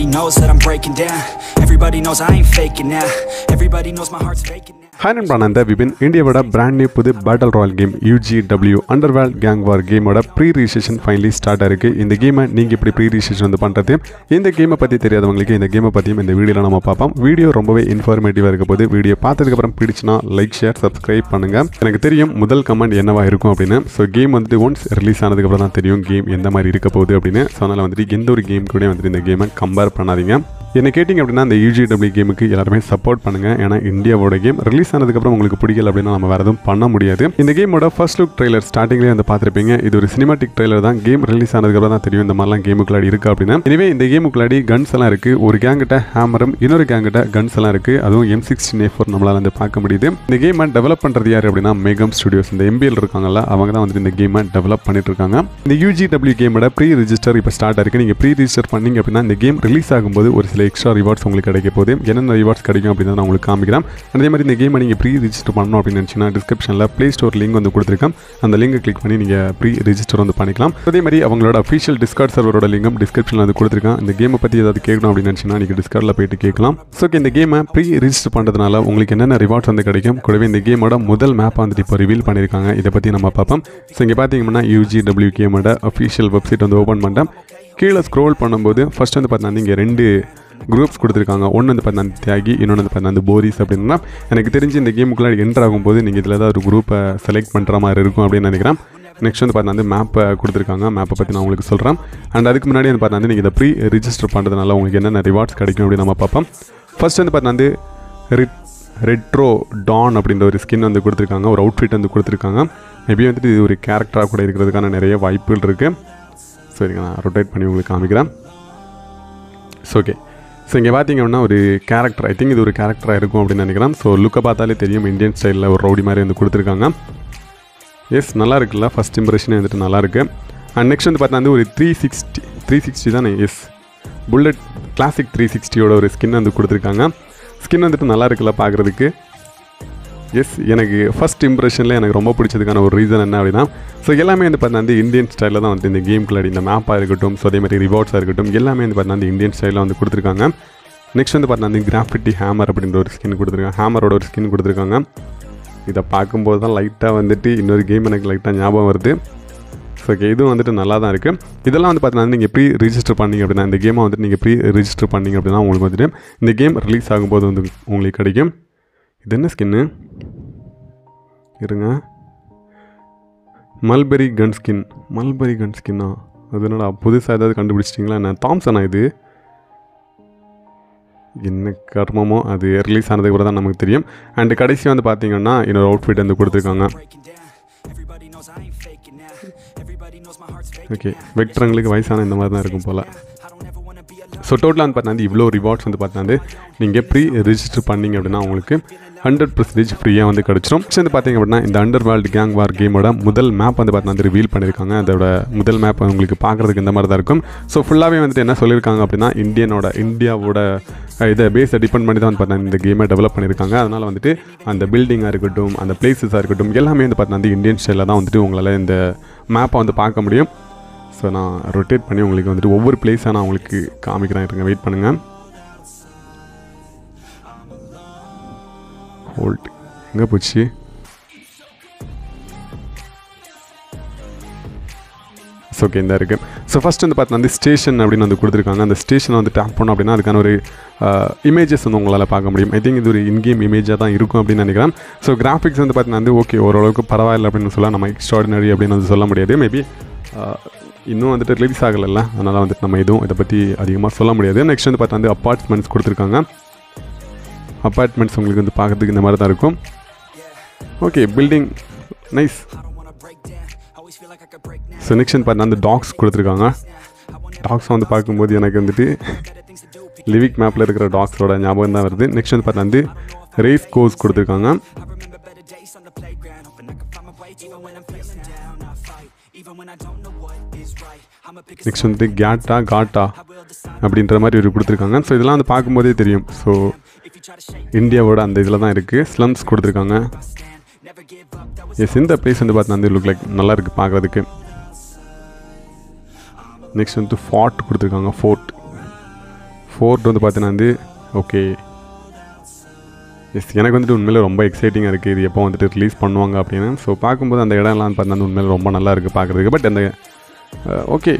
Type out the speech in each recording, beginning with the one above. Everybody knows that I'm breaking down. Everybody knows I ain't faking now. Everybody knows my heart's faking now. Hi everyone, and we've been India's brand new battle royal game UGW Underworld Gang War game oda pre-registration finally start aayirukku. Indha game neenga eppadi pre-registration vandu pandrathu indha game pathi theriyaadhavangalukku indha game pathiyum indha video la nama paapom. Video rombave informative a irukapodhu. Video paathadukku appuram pidichna like share subscribe pannunga. Enakku theriyum mudal command enava irukum appadina. So game vandu once release aanadukku appuram dhaan theriyum game endha mari irukapodhu appadina. So adala vandu endha oru game kude vandu indha game compare pannadinga. என்ன கேட்டிங்க அப்படின்னா அந்த UGW கேமுக்கு எல்லாருமே support பண்ணுங்க. ஏன்னா இந்தியாவோட game release ஆனதுக்கப்புறம் உங்களுக்கு பிடிக்கல அப்படின்னா நம்ம வேறு எதுவும் பண்ண முடியாது. இந்த கேமோட ஃபர்ஸ்ட் லுக் ட்ரெய்லர் ஸ்டார்டிங்லேயே வந்து பார்த்துருப்பீங்க. இது ஒரு சினிமாட்டிக் ட்ரெய்லர் தான். கேம் ரிலீஸ் ஆனதுக்கப்புறம் தான் தெரியும் இந்த மாதிரிலாம் கேமுக்குள்ளாடி இருக்குது அப்படின்னா. எனவே இந்த கேமுக்குள்ளாடி கன்ஸ் எல்லாம் இருக்குது. ஒரு கேங்கிட்ட ஹேமரும் இன்னொரு கேங்கிட்ட கன்ஸ் எல்லாம் இருக்குது. அதுவும் M16A4 நம்மளால் வந்து பார்க்க முடியுது. இந்த கேமை டெவலப் பண்ணுறது யார் அப்படின்னா மேகம் ஸ்டுடியோஸ் இந்த MBL இருக்காங்கல்ல அவங்க தான் வந்துட்டு இந்த கேமை டெவலப் பண்ணிட்டு இருக்காங்க. இந்த UGW கேமோட ப்ரீ ரிஜிஸ்டர் இப்போ ஸ்டார்ட் ஆயிருக்கு. நீங்கள் ப்ரீ ரிஜிஸ்டர் பண்ணிங்க அப்படின்னா இந்த கேம் ரிலீஸ் ஆகும்போது ஒரு எக்ஸ்ட்ரா ரிவார்ட்ஸ் உங்களுக்கு கிடைக்க போகுது. என்னென்ன ரிவார்ட்ஸ் கிடைக்கும் அப்படின்னு நான் உங்களுக்கு காமிக்கிறேன். அதே மாதிரி இந்த கேமை நீங்கள் ப்ரீ ரிஜிஸ்டர் பண்ணணும் அப்படின்னு நினச்சிங்கன்னா டிஸ்கிரிப்ஷனில் ப்ளே ஸ்டோர் லிங்க் வந்து கொடுத்துருக்கேன். அந்த லிங்கை கிளிக் பண்ணி நீங்கள் ப்ரீ ரிஜிஸ்டர் வந்து பண்ணிக்கலாம். அதே மாதிரி அவங்களோட அஃபிஷியல் டிஸ்கார்ட் சர்வரோட லிங்கும் டிஸ்கிரிப்ஷனில் வந்து கொடுத்துருக்கேன். இந்த கேமை பற்றி ஏதாவது கேட்கணும் அப்படின்னு நினச்சிங்கன்னா நீங்கள் டிஸ்கார்டில் போயிட்டு கேட்கலாம். ஸோ இந்த கேமை ப்ரீ ரிஜிஸ்டர் பண்ணுறதுனால உங்களுக்கு என்னென்ன ரிவார்ட்ஸ் வந்து கிடைக்கும் கூடவே இந்த கேமோட முதல் மேப்பை வந்துட்டு இப்போ ரிவீல் பண்ணியிருக்காங்க. இதை பற்றி நம்ம பார்ப்போம். ஸோ இங்கே பார்த்தீங்கன்னா UGW கேமோட அஃபிஷியல் வெப்சைட் வந்து ஓப்பன் பண்ணிட்டேன். கீழே ஸ்க்ரோல் பண்ணும்போது ஃபர்ஸ்ட் வந்து பார்த்தீங்கன்னா இங்கே ரெண்டு குரூப்ஸ் கொடுத்துருக்காங்க. ஒன்று வந்து பார்த்தீங்கன்னா தியாகி, இன்னொன்று வந்து பார்த்தீங்கன்னா போரிஸ் அப்படின்னா எனக்கு தெரிஞ்சு இந்த கேமுக்குள்ளே என்ட்ரு ஆகும்போது நீங்கள் இதில் ஏதாவது ஒரு குரூப்பை செலக்ட் பண்ணுற மாதிரி இருக்கும் அப்படின்னு நினைக்கிறேன். நெக்ஸ்ட் வந்து பார்த்தீங்கன்னா வந்து மேப்பை கொடுத்துருக்காங்க. மேப்பை பற்றி நான் உங்களுக்கு சொல்கிறேன். அண்ட் அதுக்கு முன்னாடி வந்து பார்த்தீங்கன்னா நீங்கள் இதை ப்ரீ ரிஜிஸ்டர் பண்ணுறதுனால உங்களுக்கு என்னென்ன ரிவார்ட்ஸ் கிடைக்கும் அப்படின்னு நம்ம பார்ப்போம். ஃபர்ஸ்ட் வந்து பார்த்தீங்கன்னா வந்து ரெட்ரோ டான் அப்படின்ற ஒரு ஸ்கின் வந்து கொடுத்துருக்காங்க. ஒரு அவுட்ஃபிட் வந்து கொடுத்துருக்காங்க. மேபி வந்துட்டு இது ஒரு கேரக்டராக கூட இருக்கிறதுக்கான நிறைய வாய்ப்புகள் இருக்குது. சரிங்க, நான் ரொட்டேட் பண்ணி உங்களுக்கு காமிக்கிறேன். ஸோ ஓகே, ஸோ இங்கே பார்த்திங்க அப்படின்னா ஒரு கேரக்டர், ஐ திங்க் இது ஒரு கேரக்டராக இருக்கும் அப்படின்னு நினைக்கிறேன். ஸோ லுக்கை பார்த்தாலே தெரியும் இந்தியன் ஸ்டைலில் ஒரு ரவுடி மாதிரி வந்து கொடுத்துருக்காங்க. எஸ், நல்லா இருக்குல்ல? ஃபஸ்ட் இம்ப்ரெஷனே வந்துட்டு நல்லாயிருக்கு. அண்ட் நெக்ஸ்ட் வந்து பார்த்தா வந்து ஒரு 360 தானே? எஸ், புல்லட் கிளாசிக் 360யோட ஒரு ஸ்கின் வந்து கொடுத்துருக்காங்க. ஸ்கின் வந்துட்டு நல்லா இருக்குல்ல பார்க்குறதுக்கு? எஸ், எனக்கு ஃபஸ்ட் இம்ப்ரெஷனில் எனக்கு ரொம்ப பிடிச்சதுக்கான ஒரு ரீசன் என்ன அப்படின்னா ஸோ எல்லாமே வந்து பார்த்தீங்கன்னா இந்தியன் ஸ்டைலில் தான் வந்து இந்த கேமுக்குள்ளாடி இந்த மேப்பாக இருக்கட்டும், ஸோ அதே மாதிரி ரிவார்ட்ஸாக இருக்கட்டும், எல்லாமே வந்து பார்த்தீங்கன்னா இந்தியன் ஸ்டைலில் வந்து கொடுத்துருக்காங்க. நெக்ஸ்ட் வந்து பார்த்தீங்கன்னா கிராஃபிட்டி ஹேமர் அப்படின்ற ஒரு ஸ்கின் கொடுத்துருக்காங்க. ஹேமரோட ஒரு ஸ்கின் கொடுத்துருக்காங்க. இதை பார்க்கும்போது தான் லைட்டாக வந்துட்டு இன்னொரு கேம் எனக்கு லைட்டாக ஞாபகம் வருது. ஸோ ஓகே, இதுவும் வந்துட்டு நல்லா தான் இருக்குது. இதெல்லாம் வந்து பார்த்தீங்கன்னா நீங்கள் ப்ரீ ரிஜிஸ்டர் பண்ணிங்க அப்படின்னா இந்த கேமை வந்துட்டு நீங்கள் ப்ரீ ரிஜிஸ்டர் பண்ணிங்க அப்படின்னா உங்களுக்கு வந்துட்டு இந்த கேம் ரிலீஸ் ஆகும்போது வந்து உங்களுக்கு கிடைக்கும். இது என்ன ஸ்கின்னு இருங்க? மல்பெரி கன் ஸ்கின்னா? அது என்னடா புதுசாக ஏதாவது கண்டுபிடிச்சிட்டிங்களா? நான் தாம்சனா? இது என்ன கர்மமோ? அது ரிலீஸ் ஆனதுக்கு அப்புறம் தான் நமக்கு தெரியும். அண்ட் கடைசி வந்து பார்த்தீங்கன்னா என்னோட அவுட்ஃபிட் வந்து கொடுத்துருக்காங்க. ஓகே, வெக்டரங்களுக்கு வயசான இந்த மாதிரி தான் இருக்கும் போல். ஸோ டோட்டலாக வந்து பார்த்தா இவ்வளோ ரிவார்ட்ஸ் வந்து பார்த்தா நீங்கள் ப்ரீ ரிஜிஸ்டர் பண்ணிங்க அப்படின்னா உங்களுக்கு 100% ஃப்ரீயாக வந்து கிடச்சிடும். நெக்ஸ்ட் வந்து பார்த்திங்க அப்படின்னா இந்த அண்டர் வேர்ல்டு கேங் வார் கேமோட முதல் மேப் வந்து பார்த்தா ரிவீல் பண்ணியிருக்காங்க. அதோட முதல் மேப் உங்களுக்கு பார்க்குறதுக்கு இந்த மாதிரி தான் இருக்கும். ஸோ ஃபுல்லாகவே வந்துட்டு என்ன சொல்லியிருக்காங்க அப்படின்னா இந்தியாவோட இதை பேஸை டிபெண்ட் பண்ணி தான் வந்து பார்த்தா இந்த கேமை டெவலப் பண்ணியிருக்காங்க. அதனால் வந்துட்டு அந்த பில்டிங்காக இருக்கட்டும், அந்த பிளேஸஸாக இருக்கட்டும், எல்லாமே வந்து பார்த்தா இந்தியன் ஸ்டைலில் தான் வந்துட்டு உங்களால் இந்த மேப்பை வந்து பார்க்க முடியும். ஸோ நான் ரொட்டேட் பண்ணி உங்களுக்கு வந்துட்டு ஒவ்வொரு பிளேஸாக நான் உங்களுக்கு காமிக்கிறேன். இருங்க, வெயிட் பண்ணுங்கள். ஹோல்ட் எங்கே போச்சு? ஓகே, இந்த இருக்குது. ஸோ ஃபஸ்ட் வந்து பார்த்தீங்கன்னா ஸ்டேஷன் அப்படின்னு வந்து கொடுத்துருக்காங்க. அந்த ஸ்டேஷனை வந்து டேப் பண்ணோம் அப்படின்னா அதுக்கான ஒரு இமேஜஸ் வந்து உங்களால் பார்க்க முடியும். ஐ திங்க் இது ஒரு இன்கேம் இமேஜாக தான் இருக்கும் அப்படின்னு நினைக்கிறேன். ஸோ கிராஃபிக்ஸ் வந்து பார்த்தீங்கன்னா வந்து ஓகே, ஓரளவுக்கு பரவாயில்லை அப்படின்னு சொல்லலாம். நம்ம எக்ஸ்ட்ராடினரி அப்படின்னு வந்து சொல்ல முடியாது. மேபி இன்னும் வந்துட்டு ரிலீஸ் ஆகலைல்ல, அதனால் வந்துட்டு நம்ம எதுவும் இதை பற்றி அதிகமாக சொல்ல முடியாது. நெக்ஸ்ட் வந்து பார்த்தா வந்து அப்பார்ட்மெண்ட்ஸ் கொடுத்துருக்காங்க. அப்பார்ட்மெண்ட்ஸ் உங்களுக்கு வந்து பார்க்குறதுக்கு இந்த மாதிரி தான் இருக்கும். Okay, building nice. So next வந்து பார்த்தா வந்து டாக்ஸ் கொடுத்துருக்காங்க. டாக்ஸ் வந்து பார்க்கும்போது எனக்கு வந்துட்டு லிவிக் மேப்பில் இருக்கிற டாக்ஸோட ஞாபகம் தான் வருது. நெக்ஸ்ட் வந்து பார்த்தா வந்து ரேஸ் கோர்ஸ் கொடுத்துருக்காங்க. நெக்ஸ்ட் வந்து காட்டா அப்படின்ற மாதிரி ஒரு கொடுத்துருக்காங்க. ஸோ இதெல்லாம் வந்து பார்க்கும்போதே தெரியும். ஸோ இந்தியாவோட அந்த இதில் தான் இருக்குது. ஸ்லம்ஸ் கொடுத்துருக்காங்க. எஸ், இந்த பிளேஸ் வந்து பார்த்தா வந்து லுக் லைக் நல்லா இருக்குது பார்க்குறதுக்கு. நெக்ஸ்ட் வந்து ஃபோர்ட் கொடுத்துருக்காங்க. ஃபோர்ட் ஃபோர்ட் வந்து பார்த்தீங்கன்னா வந்து ஓகே எஸ் எனக்கு வந்துட்டு உண்மையில் ரொம்ப எக்ஸைட்டிங்காக இருக்குது. இது எப்போ வந்துட்டு ரிலீஸ் பண்ணுவாங்க அப்படின்னு ஸோ பார்க்கும்போது அந்த இடம்லாம் பார்த்தீங்கன்னா உண்மையில் ரொம்ப நல்லா இருக்குது பார்க்குறதுக்கு. பட் அந்த ஓகே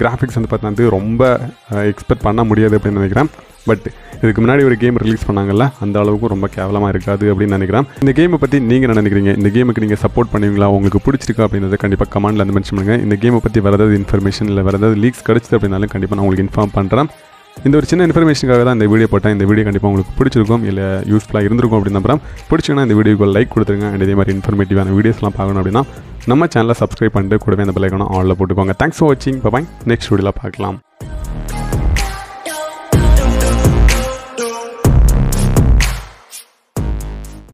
கிராஃபிக்ஸ் வந்து பார்த்தீங்கன்னா ரொம்ப எக்ஸ்பெக்ட் பண்ண முடியாது அப்படின்னு நினைக்கிறேன். பட் இதுக்கு முன்னாடி ஒரு கேம் ரிலீஸ் பண்ணாங்கல்ல, அந்த அளவுக்கு ரொம்ப கேவலமாக இருக்காது அப்படின்னு நினைக்கிறேன். இந்த கேமை பற்றி நீங்கள் நினைக்கிறீங்க, இந்த கேமுக்கு நீங்கள் சப்போர்ட் பண்ணுவீங்களா, உங்களுக்கு பிடிச்சிருக்கா அப்படின்றத கண்டிப்பாக கமெண்டில் வந்து மென்ஷன் பண்ணுங்கள். இந்த கேமை பற்றி வேறு ஏதாவது இன்ஃபர்மேஷன் இல்லை வேறு ஏதாவது லீக்ஸ் கிடச்சிது அப்படின்னாலும் கண்டிப்பாக நான் உங்களுக்கு இன்ஃபார்ம் பண்ணுறேன். இந்த ஒரு சின்ன இன்ஃபர்மேஷனுக்காக தான் இந்த வீடியோ போட்டேன். இந்த வீடியோ கண்டிப்பாக உங்களுக்கு பிடிச்சிருக்கும் இல்லை யூஸ்ஃபுல்லாக இருந்திருக்கும் அப்படின்னு நம்புகிறேன். பிடிச்சிங்கன்னா இந்த வீடியோக்கு லைக் கொடுத்துருங்க. அண்ட் இதே மாதிரி இன்ஃபர்மேட்டிவான வீடியோஸ்லாம் பார்க்கணும் அப்படின்னா நம்ம சேனலை சப்ஸ்கிரைப் பண்ணிட்டு கூடவே அந்த பெல் ஐகானை ஆனில் போட்டுக்கோங்க. தேங்க்ஸ் ஃபார் வாட்சிங். பாய். நெக்ஸ்ட் வீடியோவில் பார்க்கலாம்.